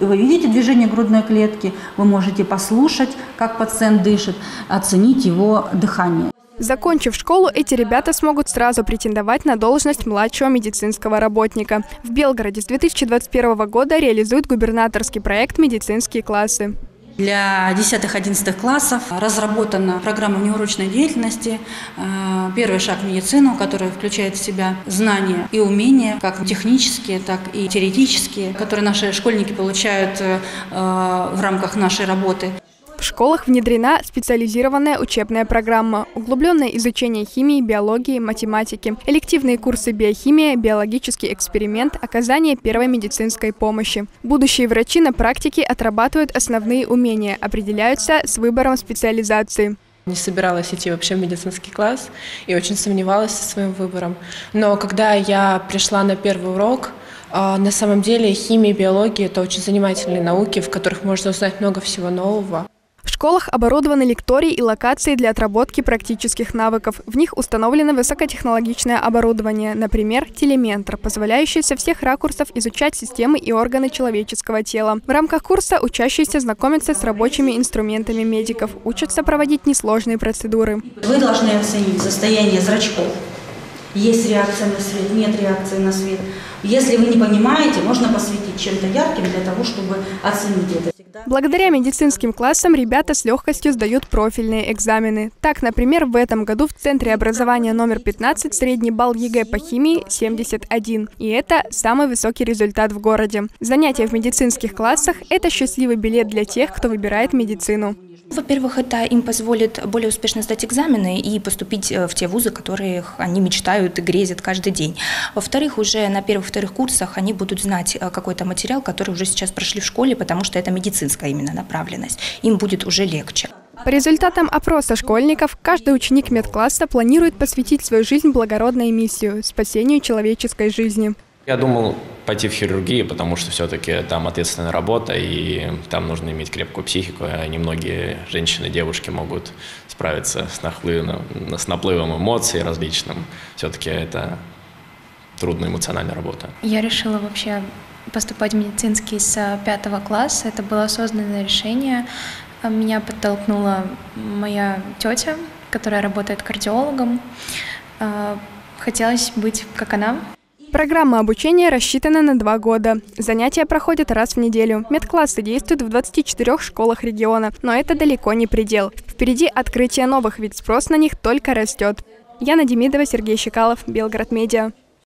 Вы видите движение грудной клетки, вы можете послушать, как пациент дышит, оценить его дыхание. Закончив школу, эти ребята смогут сразу претендовать на должность младшего медицинского работника. В Белгороде с 2021 года реализует губернаторский проект «Медицинские классы». Для 10-11 классов разработана программа внеурочной деятельности «Первый шаг в медицину», которая включает в себя знания и умения, как технические, так и теоретические, которые наши школьники получают в рамках нашей работы. В школах внедрена специализированная учебная программа, углубленное изучение химии, биологии, математики, элективные курсы биохимия, биологический эксперимент, оказание первой медицинской помощи. Будущие врачи на практике отрабатывают основные умения, определяются с выбором специализации. Не собиралась идти вообще в медицинский класс и очень сомневалась со своим выбором. Но когда я пришла на первый урок, на самом деле химия и биология – это очень занимательные науки, в которых можно узнать много всего нового. В школах оборудованы лектории и локации для отработки практических навыков. В них установлено высокотехнологичное оборудование, например, телеметр, позволяющий со всех ракурсов изучать системы и органы человеческого тела. В рамках курса учащиеся знакомятся с рабочими инструментами медиков, учатся проводить несложные процедуры. Вы должны оценить состояние зрачков. Есть реакция на свет, нет реакции на свет. Если вы не понимаете, можно посветить чем-то ярким для того, чтобы оценить это. Благодаря медицинским классам ребята с легкостью сдают профильные экзамены. Так, например, в этом году в Центре образования номер 15 средний балл ЕГЭ по химии 71. И это самый высокий результат в городе. Занятия в медицинских классах – это счастливый билет для тех, кто выбирает медицину. Во-первых, это им позволит более успешно сдать экзамены и поступить в те вузы, которые они мечтают и грезят каждый день. Во-вторых, уже на первых-вторых курсах они будут знать какой-то материал, который уже сейчас прошли в школе, потому что это медицинская именно направленность. Им будет уже легче. По результатам опроса школьников, каждый ученик медкласса планирует посвятить свою жизнь благородной миссии – спасению человеческой жизни. Я думал пойти в хирургию, потому что все-таки там ответственная работа, и там нужно иметь крепкую психику, а немногие женщины, девушки могут справиться с наплывом эмоций различным. Все-таки это трудная эмоциональная работа. Я решила вообще поступать в медицинский с 5 класса. Это было осознанное решение. Меня подтолкнула моя тетя, которая работает кардиологом. Хотелось быть как она. Программа обучения рассчитана на 2 года. Занятия проходят раз в неделю. Медклассы действуют в 24 школах региона, но это далеко не предел. Впереди открытие новых, ведь спрос на них только растет. Яна Демидова, Сергей Шикалов, Белград Медиа.